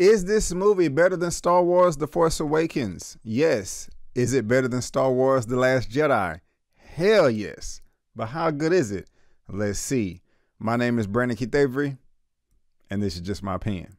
Is this movie better than Star Wars The Force Awakens? Yes. Is it better than Star Wars The Last Jedi? Hell yes. But how good is it? Let's see. My name is Brandon Keith Avery, and this is just my opinion.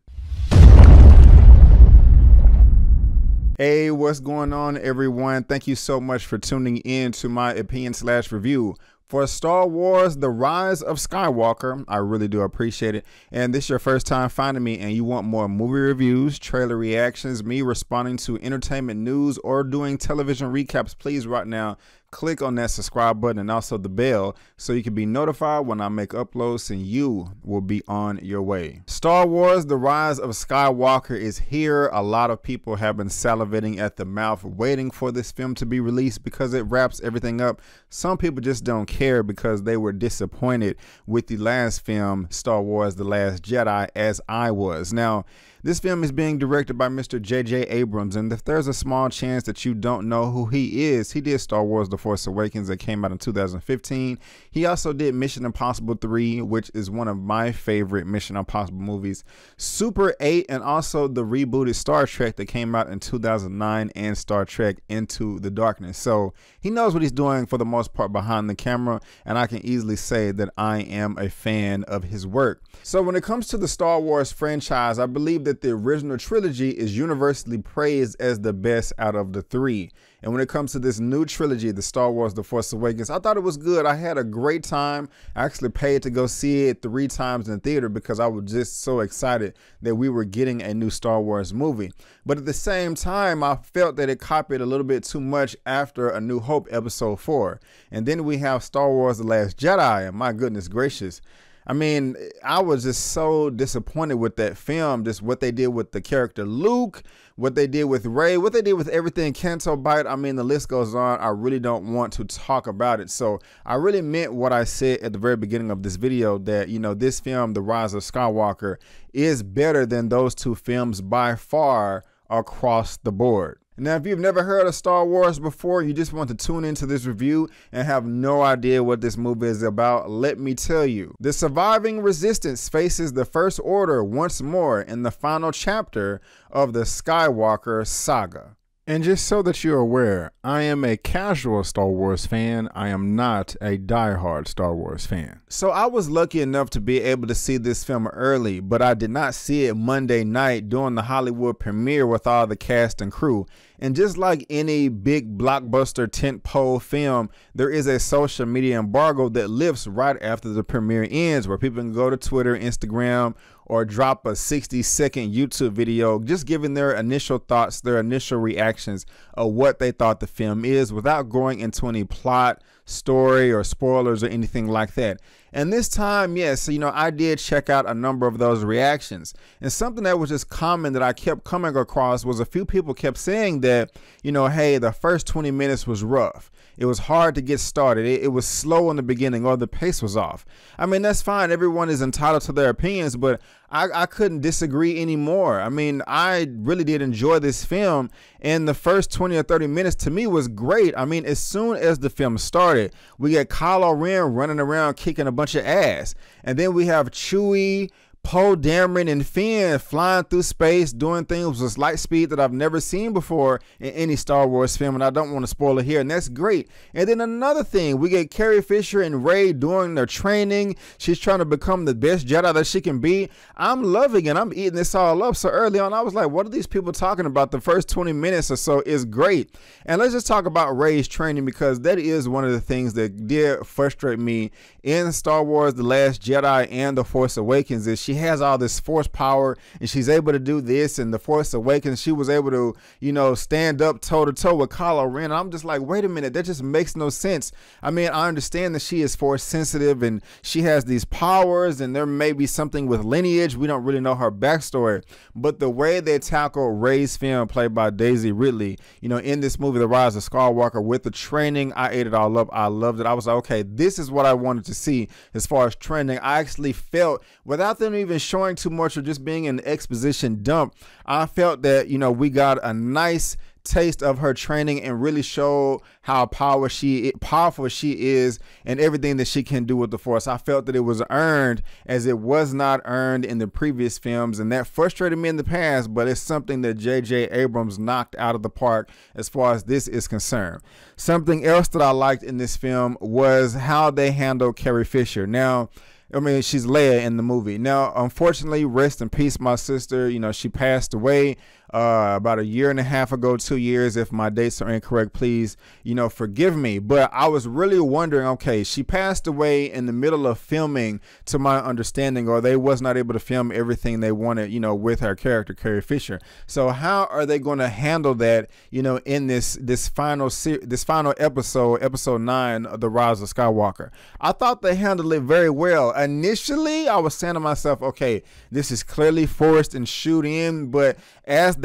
Hey, what's going on, everyone? Thank you so much for tuning in to my opinion slash review for Star Wars The Rise of Skywalker. I really do appreciate it. And this is your first time finding me and you want more movie reviews, trailer reactions, me responding to entertainment news, or doing television recaps, please right now click on that subscribe button and also the bell so you can be notified when I make uploads and you will be on your way. Star Wars The Rise of Skywalker is here. A lot of people have been salivating at the mouth waiting for this film to be released because it wraps everything up. Some people just don't care, because they were disappointed with the last film, Star Wars The Last Jedi, as I was. Now, this film is being directed by Mr. J.J. Abrams, and if there's a small chance that you don't know who he is, he did Star Wars The Force Awakens that came out in 2015. He also did Mission Impossible 3, which is one of my favorite Mission Impossible movies, Super 8, and also the rebooted Star Trek that came out in 2009 and Star Trek Into the Darkness. So he knows what he's doing for the most part behind the camera, and I can easily say that I am a fan of his work. So when it comes to the Star Wars franchise, I believe that the original trilogy is universally praised as the best out of the three. And when it comes to this new trilogy, the Star Wars The Force Awakens, I thought it was good. I had a great time. I actually paid to go see it 3 times in theater because I was just so excited that we were getting a new Star Wars movie. But at the same time, I felt that it copied a little bit too much after A New Hope Episode 4. And then we have Star Wars The Last Jedi, and my goodness gracious. I mean, I was just so disappointed with that film, just what they did with the character Luke, what they did with Rey, what they did with everything, Canto Bite. I mean, the list goes on. I really don't want to talk about it. So I really meant what I said at the very beginning of this video that, you know, this film, The Rise of Skywalker, is better than those 2 films by far across the board. Now, if you've never heard of Star Wars before, you just want to tune into this review and have no idea what this movie is about, let me tell you. The surviving resistance faces the First Order once more in the final chapter of the Skywalker saga. And just so that you're aware, I am a casual Star Wars fan. I am not a diehard Star Wars fan. So I was lucky enough to be able to see this film early, but I did not see it Monday night during the Hollywood premiere with all the cast and crew. And just like any big blockbuster tentpole film, there is a social media embargo that lifts right after the premiere ends, where people can go to Twitter, Instagram, or drop a 60-second YouTube video just giving their initial thoughts, their initial reactions of what they thought the film is without going into any plot, story, or spoilers or anything like that. And this time, yes, you know, I did check out a number of those reactions. And something that was just common that I kept coming across was a few people kept saying that, you know, hey, the first 20 minutes was rough. It was hard to get started. It was slow in the beginning, or the pace was off. I mean, that's fine. Everyone is entitled to their opinions, but I couldn't disagree anymore. I mean, I really did enjoy this film, and the first 20 or 30 minutes to me was great. I mean, as soon as the film started, we got Kylo Ren running around kicking a bunch of ass, and then we have Chewie, Poe Dameron, and Finn flying through space doing things with light speed that I've never seen before in any Star Wars film, and I don't want to spoil it here, and that's great. And then another thing, we get Carrie Fisher and Rey doing their training. She's trying to become the best Jedi that she can be. I'm loving it. I'm eating this all up. So early on, I was like, what are these people talking about? The first 20 minutes or so is great. And let's just talk about Rey's training, because that is one of the things that did frustrate me in Star Wars The Last Jedi and The Force Awakens, is she has all this force power and she's able to do this, and The Force Awakens she was able to, you know, stand up toe to toe with Kylo Ren. And I'm just like, wait a minute, that just makes no sense. I mean, I understand that she is force sensitive and she has these powers, and there may be something with lineage. We don't really know her backstory, but the way they tackle Rey's film, played by Daisy Ridley, you know, in this movie The Rise of Skywalker, with the training, I ate it all up. I loved it. I was like, okay, this is what I wanted to see as far as training. I actually felt without them even showing too much or just being an exposition dump, I felt that, you know, we got a nice taste of her training and really showed how powerful she is and everything that she can do with the Force. I felt that it was earned, as it was not earned in the previous films, and that frustrated me in the past, but it's something that J.J. Abrams knocked out of the park as far as this is concerned. Something else that I liked in this film was how they handled Carrie Fisher. Now, I mean, she's Leia in the movie. Now, unfortunately, rest in peace, my sister. You know, she passed away about a year and a half ago, 2 years. If my dates are incorrect, please, you know, forgive me. But I was really wondering, okay, she passed away in the middle of filming, to my understanding, or they was not able to film everything they wanted, you know, with her character, Carrie Fisher. So how are they going to handle that, you know, in this final episode, episode 9 of The Rise of Skywalker? I thought they handled it very well. Initially, I was saying to myself, okay, this is clearly forced and shoot in, but as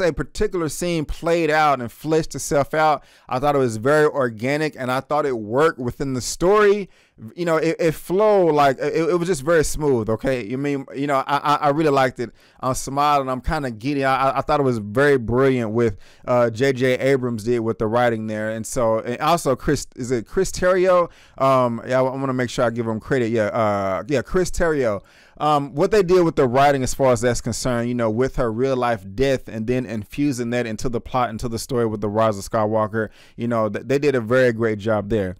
a particular scene played out and fleshed itself out, I thought it was very organic, and I thought it worked within the story. You know, it flowed, like it was just very smooth. Okay, I mean, you know, I really liked it. I'm smiling, I'm kind of giddy. I thought it was very brilliant with J.J. Abrams did with the writing there, and so, and also Chris Terrio? Yeah, I want to make sure I give him credit. Yeah, yeah, Chris Terrio. What they did with the writing as far as that's concerned, you know, with her real life death and then infusing that into the plot, into the story with The Rise of Skywalker, you know, they did a very great job there.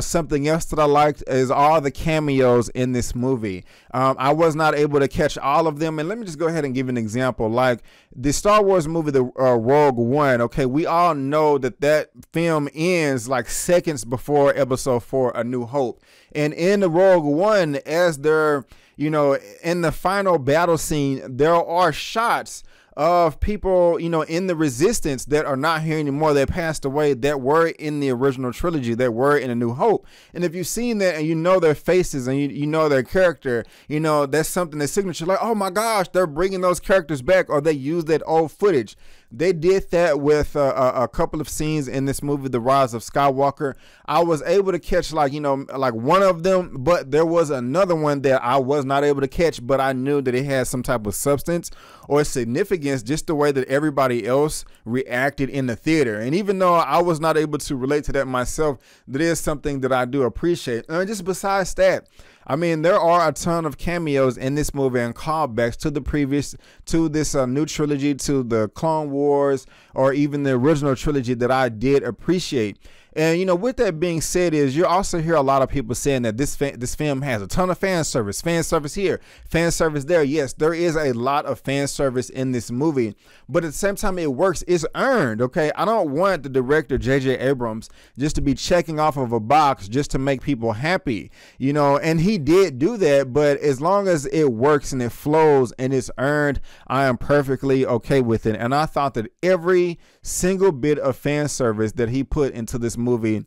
Something else that I liked is all the cameos in this movie. I was not able to catch all of them, and let me just go ahead and give an example. Like the Star Wars movie, the Rogue One, okay, we all know that that film ends like seconds before episode 4, A New Hope. And in the Rogue One, as they're, you know, in the final battle scene, there are shots of people, you know, in the Resistance that are not here anymore. They passed away, that were in the original trilogy, that were in A New Hope. And if you've seen that and you know their faces and you know their character, you know, that's something that's signature. Like, oh my gosh, they're bringing those characters back, or they use that old footage. They did that with a couple of scenes in this movie, The Rise of Skywalker. I was able to catch, like, you know, like one of them, but there was another one that I was not able to catch, but I knew that it had some type of substance or significance, just the way that everybody else reacted in the theater. And even though I was not able to relate to that myself, that is something that I do appreciate. And just besides that, I mean, there are a ton of cameos in this movie and callbacks to the previous, to this new trilogy, to the Clone Wars, or even the original trilogy, that I did appreciate. And, you know, with that being said, is you also hear a lot of people saying that this film has a ton of fan service here, fan service there. Yes, there is a lot of fan service in this movie, but at the same time, it works. It's earned, okay? I don't want the director, J.J. Abrams, just to be checking off of a box just to make people happy, you know, and he did do that, but as long as it works and it flows and it's earned, I am perfectly okay with it. And I thought that every single bit of fan service that he put into this movie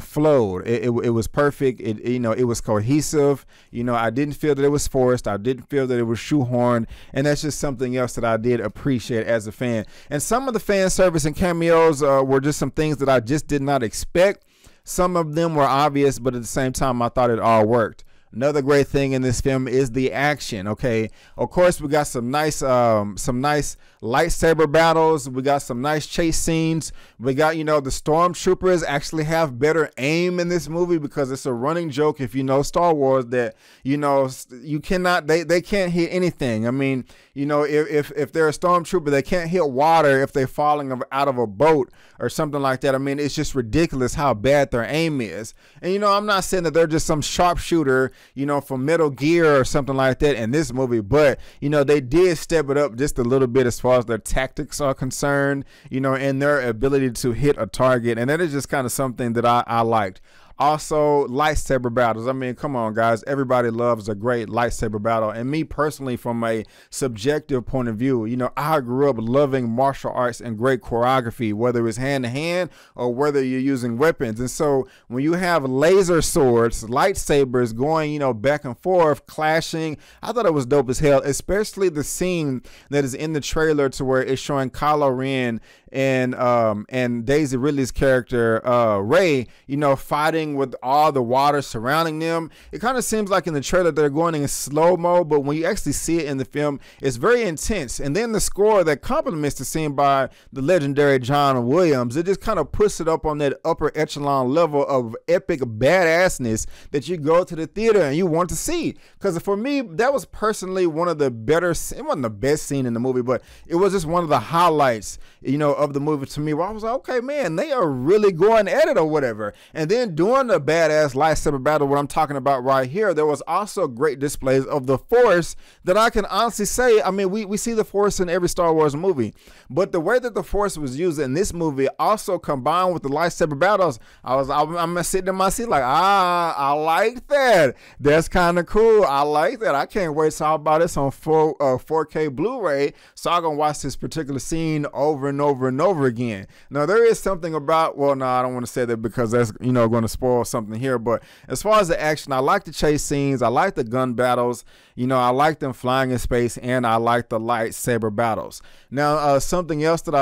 flowed. It was perfect. You know, it was cohesive. You know, I didn't feel that it was forced. I didn't feel that it was shoehorned. And that's just something else that I did appreciate as a fan. And some of the fan service and cameos were just some things that I just did not expect. Some of them were obvious, but at the same time, I thought it all worked. Another great thing in this film is the action. Okay, of course we got some nice lightsaber battles. We got some nice chase scenes. We got, you know, the stormtroopers actually have better aim in this movie, because it's a running joke, if you know Star Wars, that, you know, you cannot, they can't hit anything. I mean, you know, if they're a stormtrooper, they can't hit water if they're falling out of a boat or something like that. I mean, it's just ridiculous how bad their aim is. And, you know, I'm not saying that they're just some sharpshooter, you know, from Metal Gear or something like that in this movie, but, you know, they did step it up just a little bit as far as their tactics are concerned, you know, and their ability to hit a target. And that is just kind of something that I liked. Also, lightsaber battles. I mean, come on, guys. Everybody loves a great lightsaber battle. And me personally, from a subjective point of view, you know, I grew up loving martial arts and great choreography, whether it's hand to hand or whether you're using weapons. And so when you have laser swords, lightsabers going, you know, back and forth, clashing, I thought it was dope as hell, especially the scene that is in the trailer to where it's showing Kylo Ren and Daisy Ridley's character Rey, you know, fighting with all the water surrounding them. It kind of seems like in the trailer they're going in slow-mo, but when you actually see it in the film, it's very intense. And then the score that complements the scene by the legendary John Williams, it just kind of puts it up on that upper echelon level of epic badassness that you go to the theater and you want to see. Because for me, that was personally one of the better, it wasn't the best scene in the movie, but it was just one of the highlights, you know, of the movie to me, where I was like, okay, man, they are really going at it or whatever. And then during the badass lightsaber battle, what I'm talking about right here, there was also great displays of the Force that I can honestly say, I mean, we see the Force in every Star Wars movie, but the way that the Force was used in this movie also combined with the lightsaber battles, I'm sitting in my seat like, I like that. That's kind of cool. I like that. I can't wait to talk about this on 4K Blu-ray, so I can watch this particular scene over and over and over again. Now, there is something about, well, no, I don't want to say that because that's, you know, going to spoil something here, but as far as the action, I like the chase scenes, I like the gun battles, you know, I like them flying in space, and I like the lightsaber battles. Now, something else that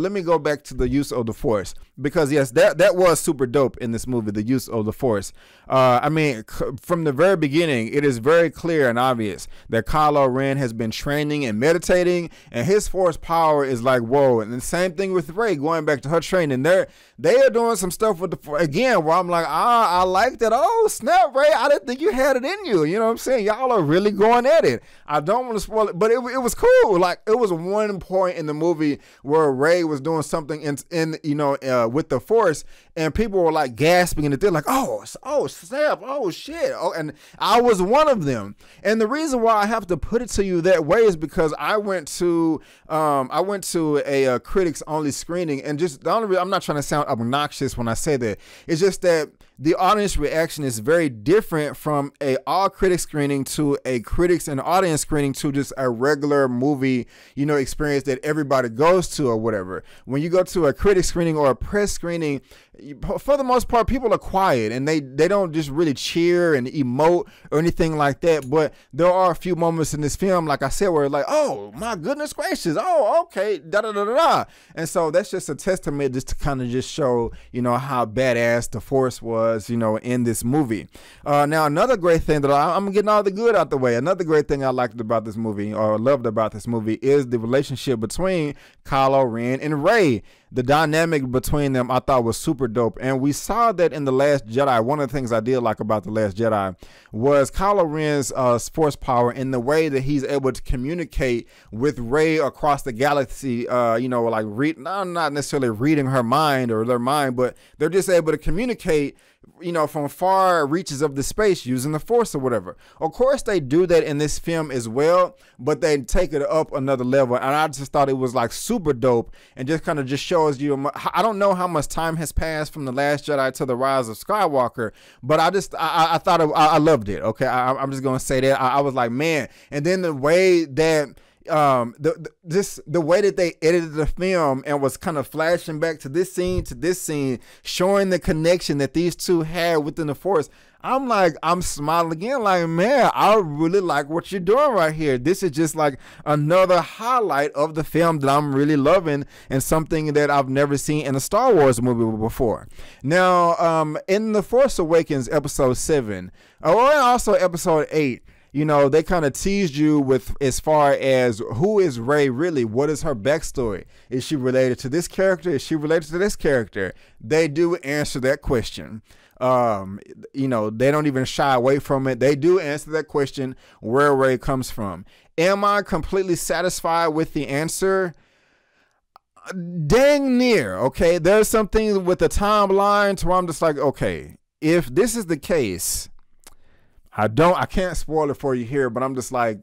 let me go back to the use of the Force, because yes, that was super dope in this movie, the use of the Force. I mean, from the very beginning, it is very clear and obvious that Kylo Ren has been training and meditating, and his Force power is like, whoa. And the same thing with Rey, going back to her training, they are doing some stuff with the, again, where I'm like, I like that. Oh snap, Rey, I didn't think you had it in you. You know what I'm saying? Y'all are really going at it. I don't want to spoil it, but it was cool. Like, it was one point in the movie where Rey was doing something in you know, with the Force, and people were like gasping, and they're like, oh snap, oh shit, oh, and I was one of them. And the reason why I have to put it to you that way is because I went to a critics only screening, and just the only reason, I'm not trying to sound obnoxious when I say that, it's just that the audience reaction is very different from a all critics screening to a critics and audience screening to just a regular movie, you know, experience that everybody goes to or whatever. When you go to a critic screening or a press screening, for the most part, people are quiet, and they don't just really cheer and emote or anything like that. But there are a few moments in this film, like I said, where it's like, oh my goodness gracious, oh okay, da da da da da. And so that's just a testament, just to kind of just show, you know, how badass the Force was, you know, in this movie. Now, another great thing that I'm getting all the good out the way. Another great thing I liked about this movie, or loved about this movie, is the relationship between Kylo Ren and Rey. The dynamic between them, I thought, was super dope. And we saw that in The Last Jedi. One of the things I did like about The Last Jedi was Kylo Ren's Force power, in the way that he's able to communicate with Rey across the galaxy, you know, like not necessarily reading her mind or their mind, but they're just able to communicate, you know, from far reaches of the space using the Force or whatever. Of course, they do that in this film as well, but they take it up another level. And I just thought it was like super dope, and just kind of just shows you, I don't know how much time has passed from The Last Jedi to The Rise of Skywalker, but I thought I loved it. Okay, I'm just going to say that. I was like, man. And then the way that the way that they edited the film and was kind of flashing back to this scene, showing the connection that these two had within the Force, I'm like, I'm smiling again, like, man, I really like what you're doing right here. This is just like another highlight of the film that I'm really loving, and something that I've never seen in a Star Wars movie before. Now, in The Force Awakens episode 7, or also episode 8, you know, they kind of teased you with, as far as who is Rey really? What is her backstory? Is she related to this character? Is she related to this character? They do answer that question. You know, they don't even shy away from it. They do answer that question, where Rey comes from. Am I completely satisfied with the answer? Dang near, okay? There's something with the timeline to where I'm just like, okay, if this is the case, I can't spoil it for you here, but I'm just like,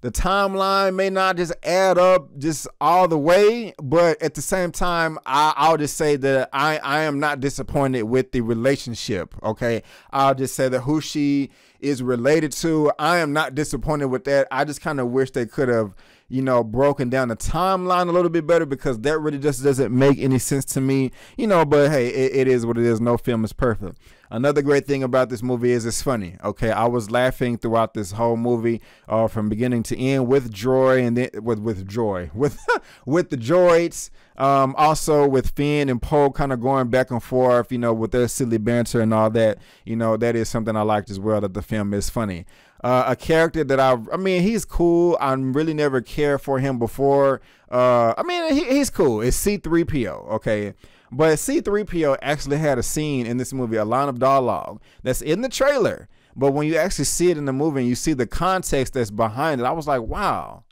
the timeline may not just add up just all the way, but at the same time, I'll just say that I am not disappointed with the relationship, okay? I'll just say that who she is related to, I am not disappointed with that. I just kind of wish they could have, you know, broken down the timeline a little bit better, because that really just doesn't make any sense to me, you know, but hey, it is what it is. No film is perfect. Another great thing about this movie is it's funny. Okay, I was laughing throughout this whole movie, from beginning to end, with Joy and then with the droids. Also with Finn and Poe kind of going back and forth, you know, with their silly banter and all that. You know, that is something I liked as well, that the film is funny. A character that I mean, he's cool. I really never cared for him before. I mean, he's cool. It's C-3PO. Okay. But C-3PO actually had a scene in this movie, a line of dialogue that's in the trailer. But when you actually see it in the movie and you see the context that's behind it, I was like, wow,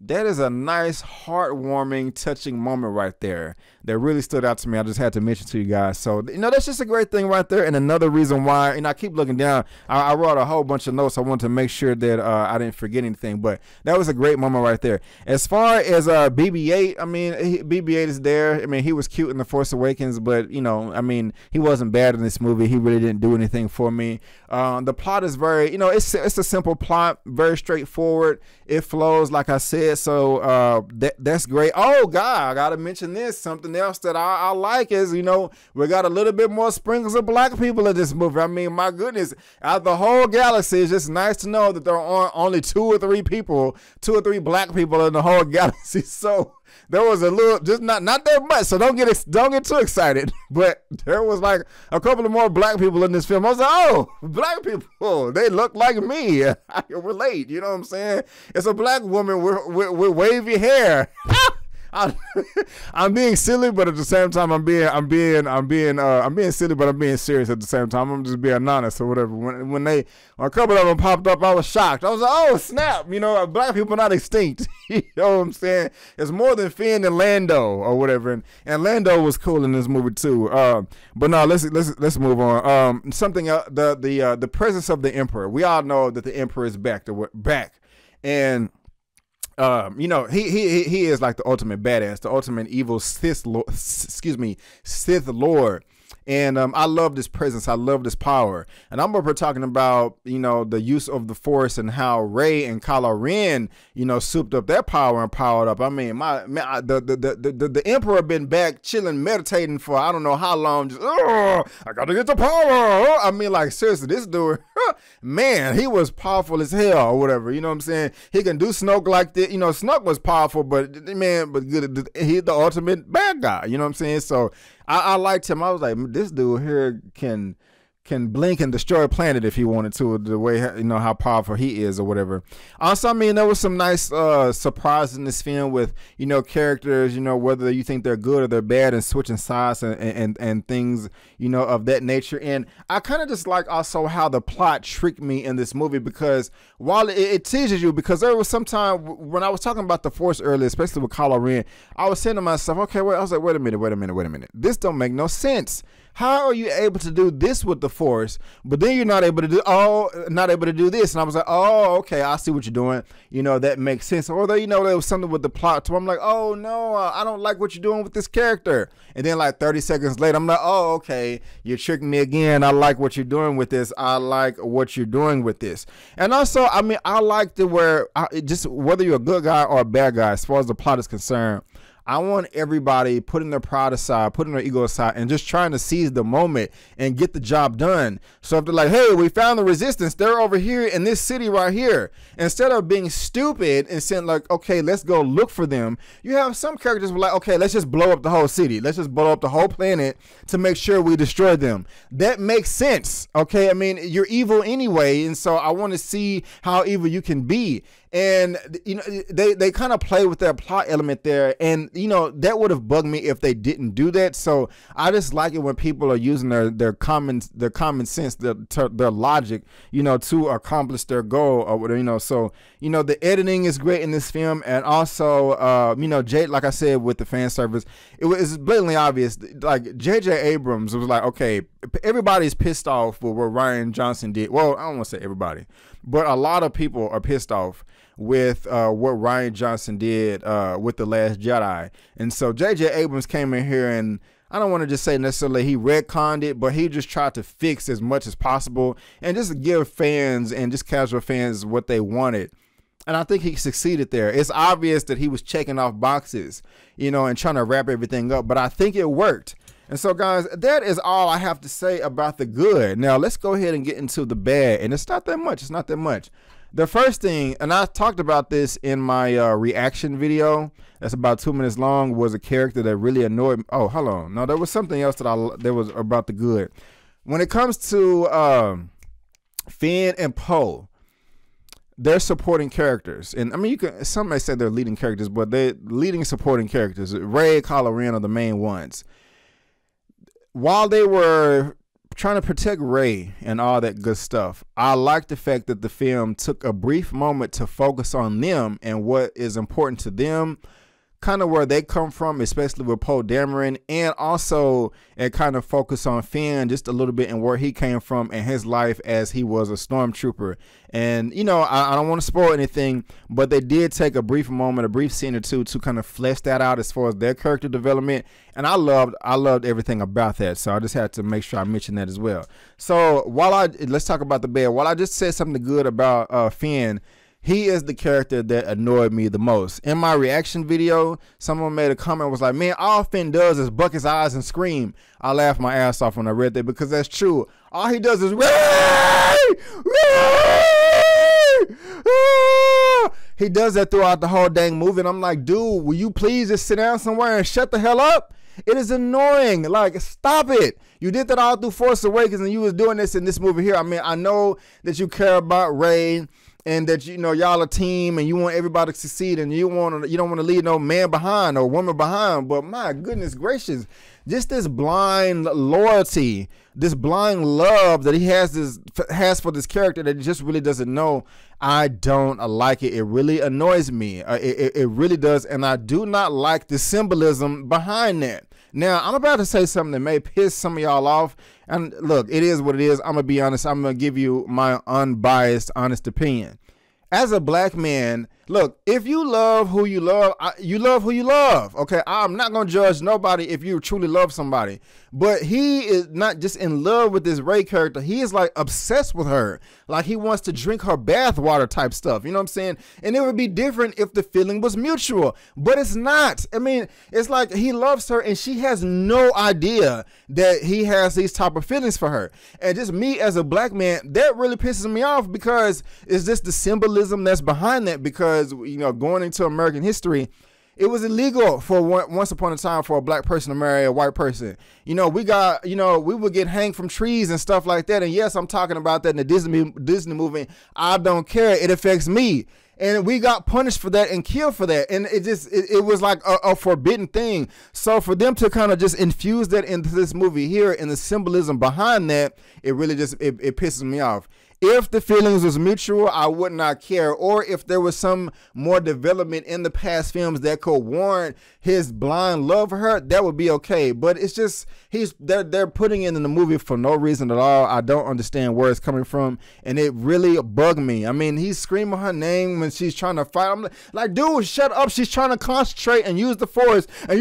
that is a nice, heartwarming, touching moment right there that really stood out to me. I just had to mention to you guys. So, you know, that's just a great thing right there. And another reason why, and I keep looking down, I wrote a whole bunch of notes. I wanted to make sure that I didn't forget anything, but that was a great moment right there. As far as BB-8, I mean, BB-8 is there. I mean, he was cute in The Force Awakens, but, you know, I mean, he wasn't bad in this movie. He really didn't do anything for me. The plot is very, you know, it's a simple plot, very straightforward. It flows, like I said. So that's great. Oh God, I gotta mention this. Something else that I like is, you know, we got a little bit more sprinkles of black people in this movie. I mean, my goodness, out of the whole galaxy, it's just nice to know that there are only two or three black people in the whole galaxy. So there was a little, just not that much. So don't get too excited. But there was like a couple of more black people in this film. I was like, oh, black people, they look like me. I can relate. You know what I'm saying? It's a black woman with wavy hair. I'm being silly, but at the same time, I'm being silly, but I'm being serious at the same time. I'm just being honest or whatever. When a couple of them popped up, I was shocked. I was like, oh snap! You know, black people not extinct. You know what I'm saying? It's more than Finn and Lando or whatever. And Lando was cool in this movie too. But no, let's move on. Something the presence of the Emperor. We all know that the Emperor is back, and you know, he is like the ultimate badass, the ultimate evil Sith Lord, Sith Lord. And I love this presence. I love this power. And I'm over talking about, you know, the use of the Force and how Rey and Kylo Ren, you know, souped up their power and powered up. I mean, the Emperor been back chilling, meditating for I don't know how long. Just, oh, I gotta get the power. Oh, I mean, like seriously, this dude, man, he was powerful as hell or whatever. You know what I'm saying? He can do Snoke like that. You know, Snoke was powerful, but man, but good. He's the ultimate bad guy. You know what I'm saying? So I liked him. I was like, this dude here can blink and destroy a planet if he wanted to, the way, you know, how powerful he is or whatever. Also, I mean, there was some nice surprise in this film with, you know, characters, you know, whether you think they're good or they're bad, and switching sides and things, you know, of that nature. And I kind of just like also how the plot tricked me in this movie, because while it teases you, because there was some time when I was talking about the Force earlier, especially with Kylo Ren, I was saying to myself, okay, well, I was like, wait a minute. This don't make no sense. How are you able to do this with the Force, but then you're not able to do this? And I was like, oh, okay, I see what you're doing. You know, that makes sense. Although, you know, there was something with the plot too. I'm like, oh no, I don't like what you're doing with this character. And then like 30 seconds later, I'm like, oh, okay, you tricked me again. I like what you're doing with this. I like what you're doing with this. And also, I mean, I liked it where just whether you're a good guy or a bad guy, as far as the plot is concerned, I want everybody putting their pride aside, putting their ego aside, and just trying to seize the moment and get the job done. So if they're like, hey, we found the resistance, they're over here in this city right here. Instead of being stupid and saying like, okay, let's go look for them. You have some characters who are like, okay, let's just blow up the whole city. Let's just blow up the whole planet to make sure we destroy them. That makes sense. Okay. I mean, you're evil anyway. And so I want to see how evil you can be. And, you know, they kind of play with their plot element there. And, you know, that would have bugged me if they didn't do that. So I just like it when people are using their common sense, their logic, you know, to accomplish their goal or whatever, you know. So, you know, the editing is great in this film. And also, you know, like I said, with the fan service, it was blatantly obvious. Like J.J. Abrams was like, okay, everybody's pissed off with what Ryan Johnson did. Well, I don't want to say everybody, but a lot of people are pissed off with what Ryan Johnson did with The Last Jedi. And so J.J. Abrams came in here, and I don't want to just say necessarily he retconned it, but he just tried to fix as much as possible and just give fans and just casual fans what they wanted. And I think he succeeded there. It's obvious that he was checking off boxes, you know, and trying to wrap everything up, but I think it worked. And so, guys, that is all I have to say about the good. Now, let's go ahead and get into the bad. And it's not that much. It's not that much. The first thing, and I talked about this in my reaction video that's about 2 minutes long, was a character that really annoyed me. Oh, hold on. No, there was something else that was about the good. When it comes to Finn and Poe, they're supporting characters. And I mean, you can, some may say they're leading characters, but they're leading supporting characters. Rey, Kylo Ren are the main ones. While they were trying to protect Rey and all that good stuff, I like the fact that the film took a brief moment to focus on them and what is important to them, kind of where they come from, especially with Poe Dameron, and also it kind of focused on Finn just a little bit and where he came from and his life as he was a stormtrooper. And, you know, I don't want to spoil anything, but they did take a brief moment, a brief scene or two to kind of flesh that out as far as their character development. And I loved everything about that. So I just had to make sure I mentioned that as well. So let's talk about the bad. While I just said something good about Finn, he is the character that annoyed me the most. In my reaction video, someone made a comment, was like, man, all Finn does is buck his eyes and scream. I laughed my ass off when I read that because that's true. All he does is, he does that throughout the whole dang movie. And I'm like, dude, will you please just sit down somewhere and shut the hell up? It is annoying. Like, stop it. You did that all through Force Awakens and you was doing this in this movie here. I mean, I know that you care about Rey and that, you know, y'all a team and you want everybody to succeed and you don't want to leave no man behind or woman behind. But my goodness gracious, just this blind loyalty, this blind love that he has for this character that he just really doesn't know. I don't like it. It really annoys me. It really does. And I do not like the symbolism behind that. Now, I'm about to say something that may piss some of y'all off. And look, it is what it is. I'm going to be honest. I'm going to give you my unbiased, honest opinion. As a black man, look, if you love who you love, you love who you love. Okay, I'm not going to judge nobody if you truly love somebody. But he is not just in love with this Rey character. He is like obsessed with her. Like he wants to drink her bathwater type stuff. You know what I'm saying? And it would be different if the feeling was mutual. But it's not. I mean, it's like he loves her and she has no idea that he has these type of feelings for her. And just me as a black man, that really pisses me off because it's just the symbolism that's behind that. Because, you know, going into American history, it was illegal for once upon a time for a black person to marry a white person. You know, we would get hanged from trees and stuff like that. And yes, I'm talking about that in the Disney movie. I don't care. It affects me. And we got punished for that and killed for that. And it was like a forbidden thing. So for them to kind of just infuse that into this movie here and the symbolism behind that, it really just, it pisses me off. If the feelings was mutual, I would not care. Or if there was some more development in the past films that could warrant his blind love for her, that would be okay. But it's just they're putting it in the movie for no reason at all. I don't understand where it's coming from, and it really bugged me. I mean, he's screaming her name when she's trying to fight. I'm like, dude, shut up! She's trying to concentrate and use the force, and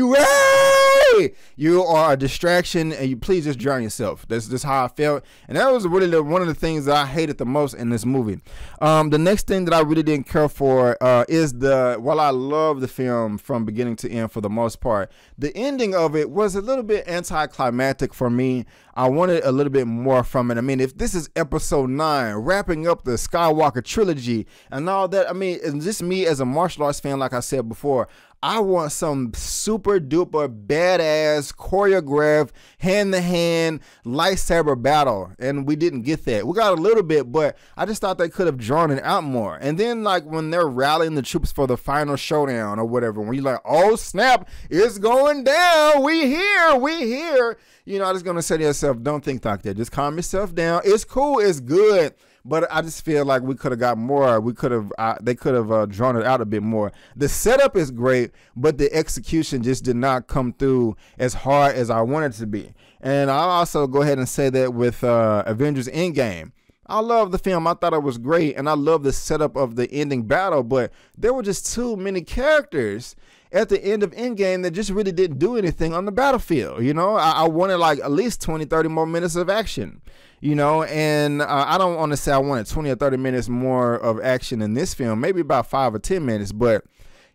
you are a distraction, and you please just drown yourself. That's just how I felt, and that was really one of the things that I hated the most in this movie. The next thing that I really didn't care for is while I love the film from beginning to end for the most part, the ending of it was a little bit anticlimactic for me. I wanted a little bit more from it. I mean, if this is episode 9, wrapping up the Skywalker trilogy and all that, I mean, and just me as a martial arts fan, like I said before, I want some super duper badass choreographed hand-to-hand lightsaber battle, and we didn't get that. We got a little bit, but I just thought they could have drawn it out more. And then, like, when they're rallying the troops for the final showdown or whatever, when you're like, oh snap, it's going down, we here, you know, I'm just gonna say to yourself, don't think like that, just calm yourself down, it's cool, it's good. But I just feel like we could have got more. We could have, they could have drawn it out a bit more. The setup is great, but the execution just did not come through as hard as I wanted it to be. And I'll also go ahead and say that with Avengers Endgame. I love the film. I thought it was great. And I love the setup of the ending battle, but there were just too many characters at the end of Endgame that just really didn't do anything on the battlefield. You know, I wanted like at least 20, 30 more minutes of action, you know, and I don't want to say I wanted 20 or 30 minutes more of action in this film, maybe about 5 or 10 minutes, but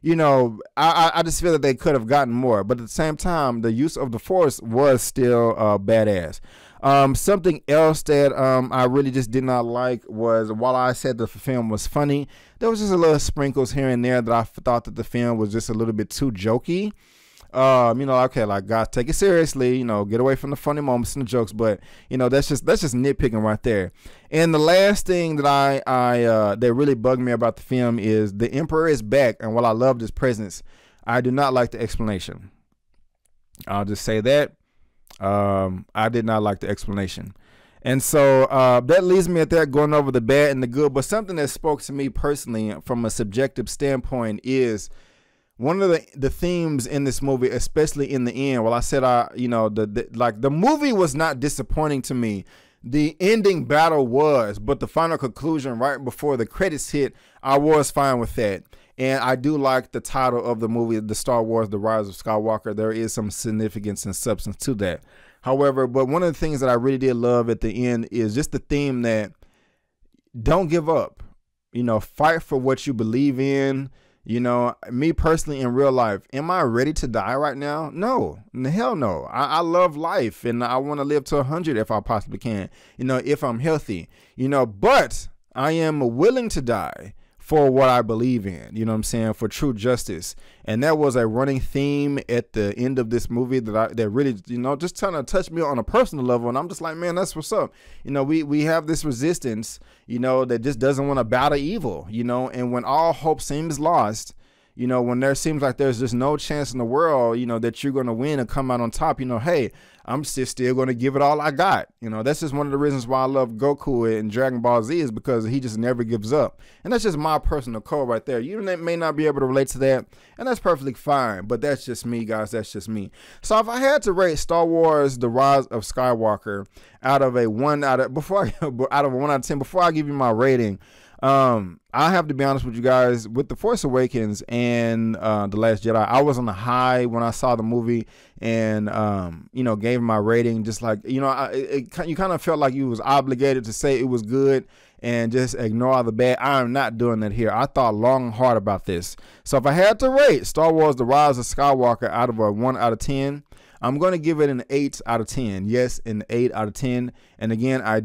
you know, I just feel that they could have gotten more. But at the same time, the use of the Force was still badass. Something else that I really just did not like was, while I said the film was funny, there was just a little sprinkles here and there that I thought that the film was just a little bit too jokey. You know, okay, like, guys, take it seriously, you know, get away from the funny moments and the jokes, but you know, that's just nitpicking right there. And the last thing that that really bugged me about the film is the Emperor is back, and while I loved his presence, I do not like the explanation. I'll just say that. I did not like the explanation. And so that leaves me at that, going over the bad and the good. But something that spoke to me personally from a subjective standpoint is one of the themes in this movie, especially in the end. Well, I said, you know, the movie was not disappointing to me. The ending battle was, but the final conclusion right before the credits hit, I was fine with that. And I do like the title of the movie, the Star Wars, The Rise of Skywalker. There is some significance and substance to that. However, but one of the things that I really did love at the end is just the theme that don't give up, you know, fight for what you believe in. You know, me personally in real life, am I ready to die right now? No, hell no. I love life and I want to live to 100 if I possibly can, you know, if I'm healthy, you know, but I am willing to die for what I believe in, you know what I'm saying, for true justice. And that was a running theme at the end of this movie that really, you know, just trying to touch me on a personal level. And I'm just like, man, that's what's up. You know, we have this resistance, you know, that just doesn't want to battle evil, you know, and when all hope seems lost, you know, when there seems like there's just no chance in the world, you know, that you're going to win and come out on top, you know, hey, I'm still going to give it all I got. You know, that's just one of the reasons why I love Goku and Dragon Ball Z, is because he just never gives up. And that's just my personal code right there. You may not be able to relate to that, and that's perfectly fine. But that's just me, guys. That's just me. So if I had to rate Star Wars: The Rise of Skywalker out of a 1 out of 10, before I give you my rating, I have to be honest with you guys, with The Force Awakens and The Last Jedi, I was on the high when I saw the movie and, you know, gave my rating just like, you know, you kind of felt like you was obligated to say it was good and just ignore the bad. I am not doing that here. I thought long and hard about this. So if I had to rate Star Wars: The Rise of Skywalker out of a 1 out of 10, I'm going to give it an 8 out of 10. Yes, an 8 out of 10. And again, I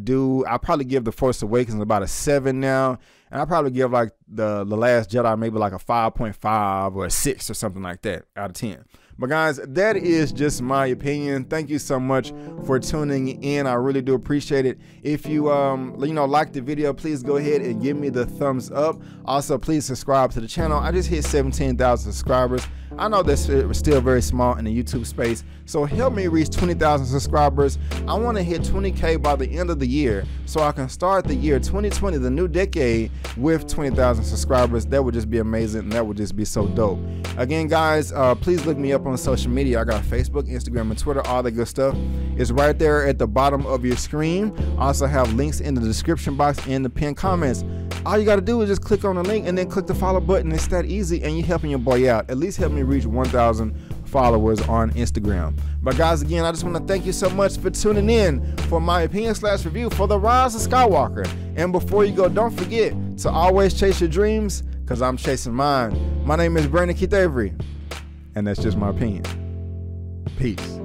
probably give The Force Awakens about a 7 now. And I probably give like the Last Jedi maybe like a 5.5 or a 6 or something like that out of 10. But guys, that is just my opinion. Thank you so much for tuning in. I really do appreciate it. If you you know, like the video, please go ahead and give me the thumbs up. Also, please subscribe to the channel. I just hit 17,000 subscribers. I know that's still very small in the YouTube space, so help me reach 20,000 subscribers. I want to hit 20K by the end of the year, so I can start the year 2020, the new decade, with 20,000 subscribers. That would just be amazing, and that would just be so dope. Again, guys, please look me up on social media. I got Facebook, Instagram, and Twitter. All that good stuff is right there at the bottom of your screen. I also have links in the description box and the pinned comments. All you got to do is just click on the link and then click the follow button. It's that easy, and you're helping your boy out. At least help me reach 1,000 followers on Instagram. But guys, again, I just want to thank you so much for tuning in for my opinion/review for The Rise of Skywalker. And before you go, don't forget to always chase your dreams, because I'm chasing mine. My name is Brandon Keith Avery, and that's just my opinion. Peace.